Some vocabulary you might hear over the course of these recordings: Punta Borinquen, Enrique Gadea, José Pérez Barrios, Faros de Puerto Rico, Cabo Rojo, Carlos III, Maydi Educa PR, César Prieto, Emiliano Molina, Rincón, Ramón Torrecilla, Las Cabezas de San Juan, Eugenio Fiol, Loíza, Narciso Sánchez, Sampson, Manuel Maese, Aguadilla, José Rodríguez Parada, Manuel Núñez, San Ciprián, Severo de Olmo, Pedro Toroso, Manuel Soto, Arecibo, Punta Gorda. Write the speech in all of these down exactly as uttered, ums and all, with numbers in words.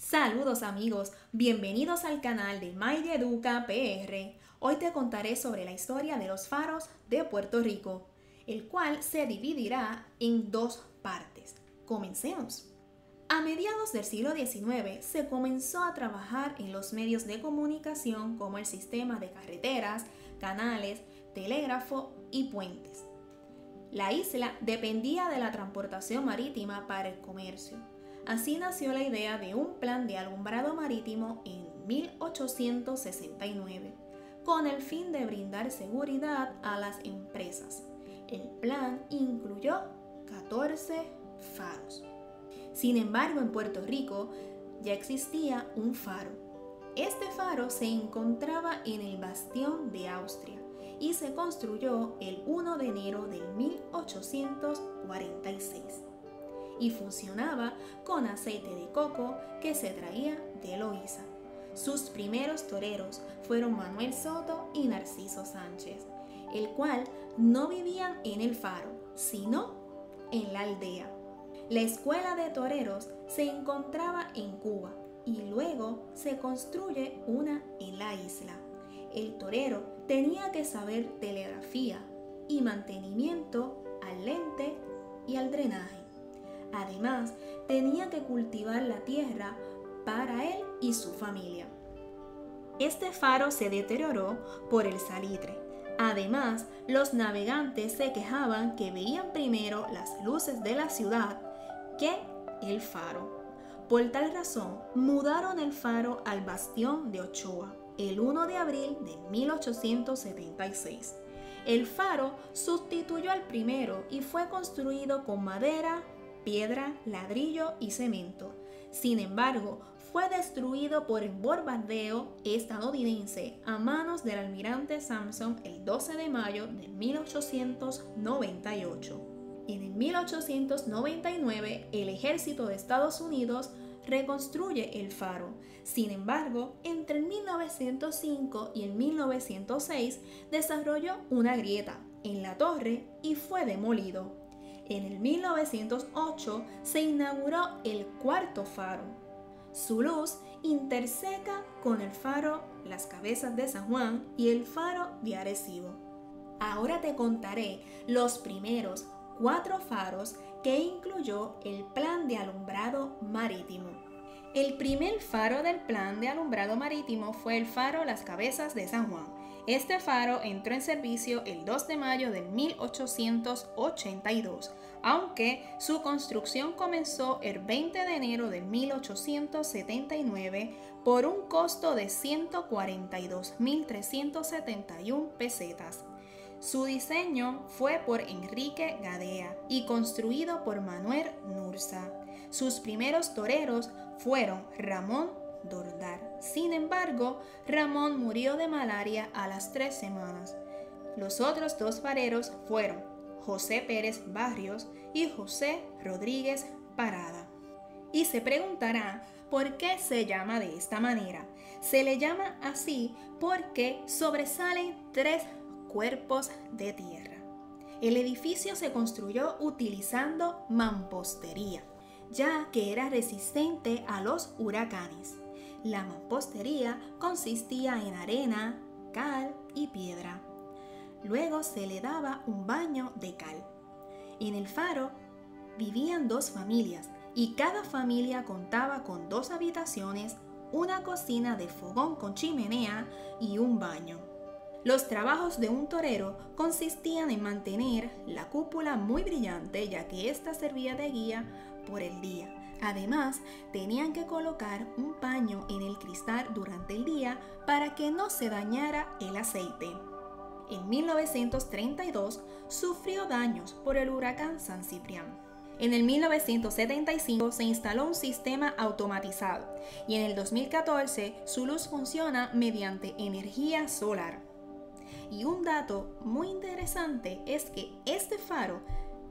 Saludos amigos, bienvenidos al canal de Maydi Educa P R. Hoy te contaré sobre la historia de los faros de Puerto Rico, el cual se dividirá en dos partes. Comencemos. A mediados del siglo diecinueve se comenzó a trabajar en los medios de comunicación como el sistema de carreteras, canales, telégrafo y puentes. La isla dependía de la transportación marítima para el comercio. Así nació la idea de un plan de alumbrado marítimo en mil ochocientos sesenta y nueve, con el fin de brindar seguridad a las empresas. El plan incluyó catorce faros. Sin embargo, en Puerto Rico ya existía un faro. Este faro se encontraba en el bastión de Austria y se construyó el uno de enero de mil ochocientos cuarenta y seis. Y funcionaba con aceite de coco que se traía de Loíza. Sus primeros toreros fueron Manuel Soto y Narciso Sánchez, el cual no vivían en el faro, sino en la aldea. La escuela de toreros se encontraba en Cuba y luego se construye una en la isla. El torero tenía que saber telegrafía y mantenimiento al lente y al drenaje. Además, tenía que cultivar la tierra para él y su familia. Este faro se deterioró por el salitre. Además, los navegantes se quejaban que veían primero las luces de la ciudad que el faro. Por tal razón, mudaron el faro al bastión de Ochoa el uno de abril de mil ochocientos setenta y seis. El faro sustituyó al primero y fue construido con madera, piedra, ladrillo y cemento. Sin embargo, fue destruido por el bombardeo estadounidense a manos del almirante Sampson el doce de mayo de mil ochocientos noventa y ocho. En el mil ochocientos noventa y nueve, el ejército de Estados Unidos reconstruye el faro. Sin embargo, entre el mil novecientos cinco y el mil novecientos seis desarrolló una grieta en la torre y fue demolido. En el mil novecientos ocho se inauguró el cuarto faro. Su luz interseca con el faro Las Cabezas de San Juan y el faro de Arecibo. Ahora te contaré los primeros cuatro faros que incluyó el plan de alumbrado marítimo. El primer faro del plan de alumbrado marítimo fue el faro Las Cabezas de San Juan. Este faro entró en servicio el dos de mayo de mil ochocientos ochenta y dos, aunque su construcción comenzó el veinte de enero de mil ochocientos setenta y nueve por un costo de ciento cuarenta y dos mil trescientos setenta y uno pesetas. Su diseño fue por Enrique Gadea y construido por Manuel Núñez. Sus primeros toreros fueron Ramón Torrecilla. Sin embargo, Ramón murió de malaria a las tres semanas. Los otros dos fareros fueron José Pérez Barrios y José Rodríguez Parada. Y se preguntará por qué se llama de esta manera. Se le llama así porque sobresalen tres cuerpos de tierra. El edificio se construyó utilizando mampostería, ya que era resistente a los huracanes. La mampostería consistía en arena, cal y piedra. Luego se le daba un baño de cal. En el faro vivían dos familias y cada familia contaba con dos habitaciones, una cocina de fogón con chimenea y un baño. Los trabajos de un torero consistían en mantener la cúpula muy brillante, ya que ésta servía de guía por el día. Además, tenían que colocar un paño en el cristal durante el día para que no se dañara el aceite. En mil novecientos treinta y dos sufrió daños por el huracán San Ciprián. En el mil novecientos setenta y cinco se instaló un sistema automatizado y en el dos mil catorce su luz funciona mediante energía solar. Y un dato muy interesante es que este faro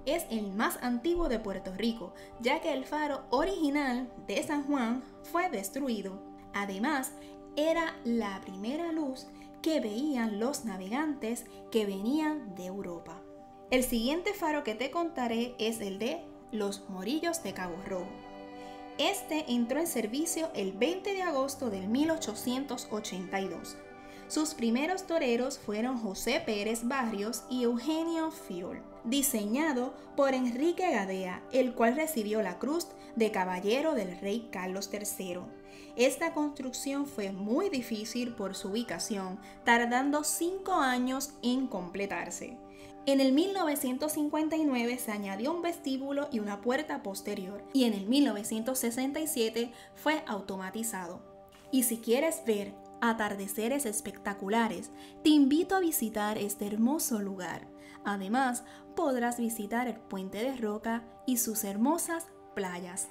es el más antiguo de Puerto Rico, ya que el faro original de San Juan fue destruido. Además, era la primera luz que veían los navegantes que venían de Europa. El siguiente faro que te contaré es el de los Morillos de Cabo Rojo. Este entró en servicio el veinte de agosto del mil ochocientos ochenta y dos. Sus primeros toreros fueron José Pérez Barrios y Eugenio Fiol, diseñado por Enrique Gadea, el cual recibió la cruz de caballero del rey Carlos tercero. Esta construcción fue muy difícil por su ubicación, tardando cinco años en completarse. En el mil novecientos cincuenta y nueve se añadió un vestíbulo y una puerta posterior, y en el mil novecientos sesenta y siete fue automatizado. Y si quieres ver atardeceres espectaculares, te invito a visitar este hermoso lugar. Además, podrás visitar el puente de roca y sus hermosas playas.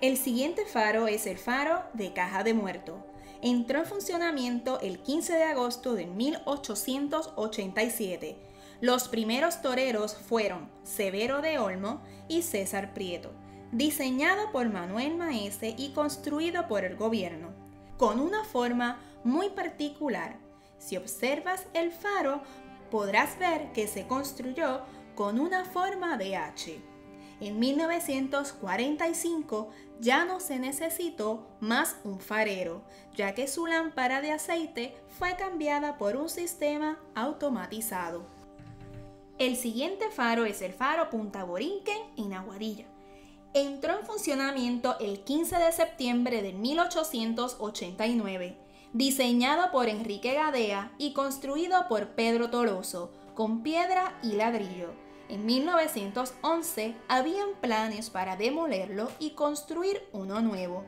El siguiente faro es el faro de Caja de Muerto. Entró en funcionamiento el quince de agosto de mil ochocientos ochenta y siete. Los primeros toreros fueron Severo de Olmo y César Prieto, diseñado por Manuel Maese y construido por el gobierno, con una forma muy particular. Si observas el faro, podrás ver que se construyó con una forma de hache. En mil novecientos cuarenta y cinco ya no se necesitó más un farero, ya que su lámpara de aceite fue cambiada por un sistema automatizado. El siguiente faro es el faro Punta Borinquen en Aguadilla. Entró en funcionamiento el quince de septiembre de mil ochocientos ochenta y nueve, diseñado por Enrique Gadea y construido por Pedro Toroso, con piedra y ladrillo. En mil novecientos once habían planes para demolerlo y construir uno nuevo.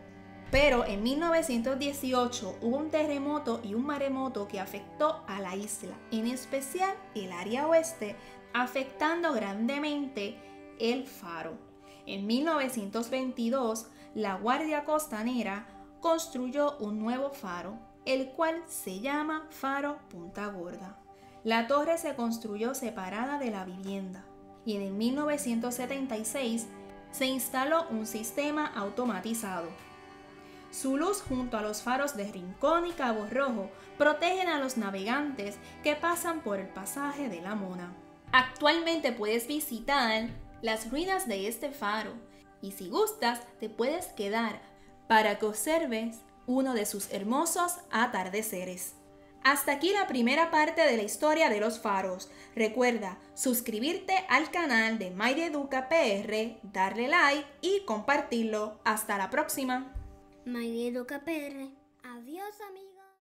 Pero en mil novecientos dieciocho hubo un terremoto y un maremoto que afectó a la isla, en especial el área oeste, afectando grandemente el faro. En mil novecientos veintidós, la Guardia Costanera construyó un nuevo faro, el cual se llama Faro Punta Gorda. La torre se construyó separada de la vivienda y en el mil novecientos setenta y seis se instaló un sistema automatizado. Su luz junto a los faros de Rincón y Cabo Rojo protegen a los navegantes que pasan por el pasaje de la Mona. Actualmente puedes visitar las ruinas de este faro y si gustas te puedes quedar para que observes uno de sus hermosos atardeceres. Hasta aquí la primera parte de la historia de los faros. Recuerda suscribirte al canal de Maydi Educa P R, darle like y compartirlo. Hasta la próxima. Maydi Educa P R. Adiós amigos.